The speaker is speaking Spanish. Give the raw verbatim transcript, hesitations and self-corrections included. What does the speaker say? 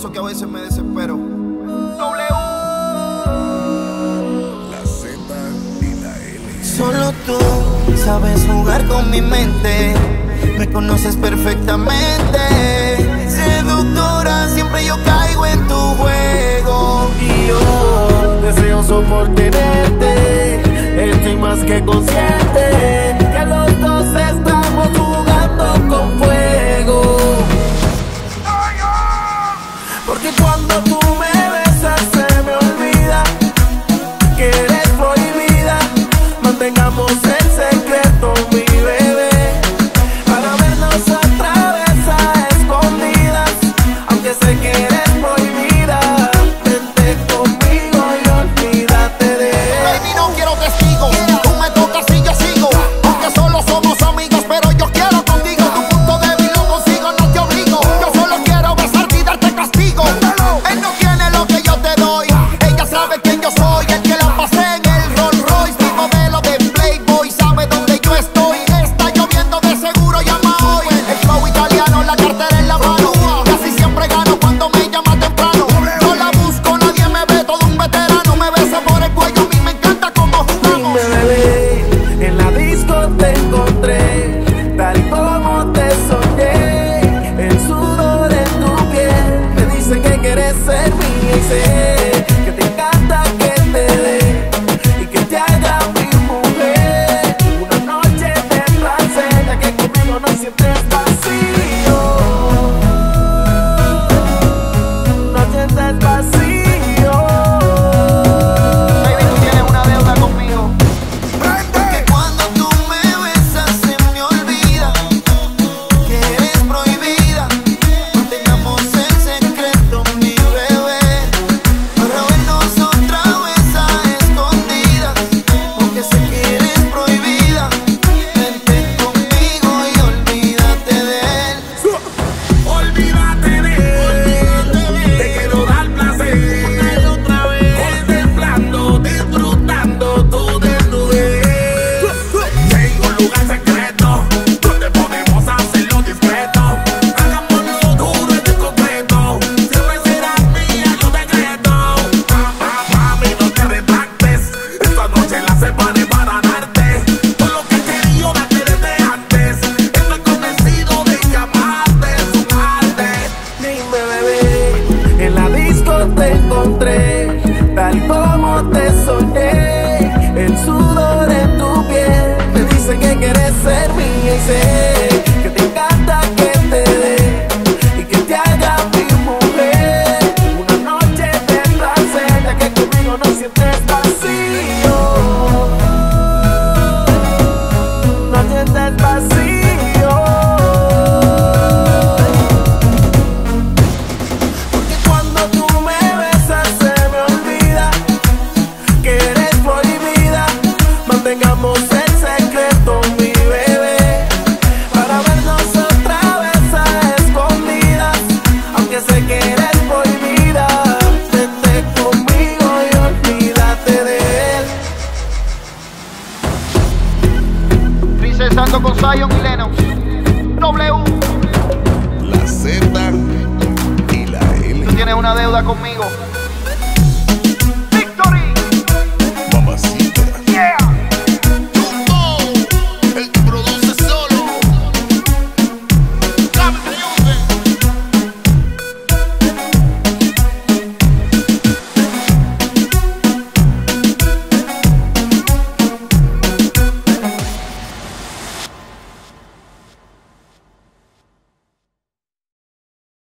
confieso que a veces me desespero. W. La Z y la L. Solo tú sabes jugar con mi mente. Me conoces perfectamente. Seductora, siempre yo caigo en tu juego. Y yo deseo solo tenerte. Estoy más que consciente que los dos estamos jugando con fuego. Porque cuando tú me besas se me olvida que eres prohibida. Mantengamos el secreto, mi bebé, para vernos otra vez a escondidas. Aunque sé que eres prohibida, vente conmigo y olvídate de él. Baby, no quiero testigos, tú me tocas y yo sigo. Porque solo somos amigos, pero yo quiero contigo. Tu punto débil lo consigo, no te obligo. Yo solo quiero besarte y darte castigo. Él no tiene lo que yo te doy. Ella sabe quién yo soy, el que la pasé en el Rolls Royce. Mi modelo de Playboy sabe dónde yo estoy. Está lloviendo de seguro, llama hoy. El flow italiano, la cartera en la mano. Casi siempre gano cuando me llama temprano. No la busco, nadie me ve, todo un veterano. Me besa por el cuello, a mí me encanta como jugamos. Me bebé, en la disco te encontré, tal como te soñé. El sudor en tu piel me dice que quieres ser mía y sé que te encanta que te dé y que te haga mi mujer. Una noche de placer, ya que conmigo no sientes vacío. No sientes vacío. Baby, tú tienes una deuda conmigo. Porque cuando tú me besas se me olvida que eres prohibida. Mantengamos el secreto, mi bebé, para vernos otra vez a escondidas. Porque sé que eres prohibida. Vente conmigo y olvídate de él. Olvídate de él. Te quiero dar placer otra vez. Contemplando, disfrutando tu desnudez. Tengo un lugar secreto donde podemos hacerlo discreto. Hagámoslo duro y concreto. Siempre serás mía, yo te decreto. Ah, ah, mami, no te retractes. Esta noche la separé para darte todo lo que quería darte desde antes. Estoy convencido de que amarte es un arte. Dime, bebé, en la disco te encontré, tal como te soñé. El sudor en tu piel me dice que quieres ser mía y sé que te encanta que te dé y que te haga mi mujer. Una noche de placer, ya que conmigo no sientes vacío. No sientes vacío. Porque cuando tú me besas se me olvida que eres prohibida. Mantengamos el secreto, mi bebé, para vernos otra vez a escondidas. Aunque sé que eres prohibida, vente conmigo y olvídate de él. Princesa, ando con Zion y Lennox. W. La Z y la L. Tú tienes una deuda conmigo.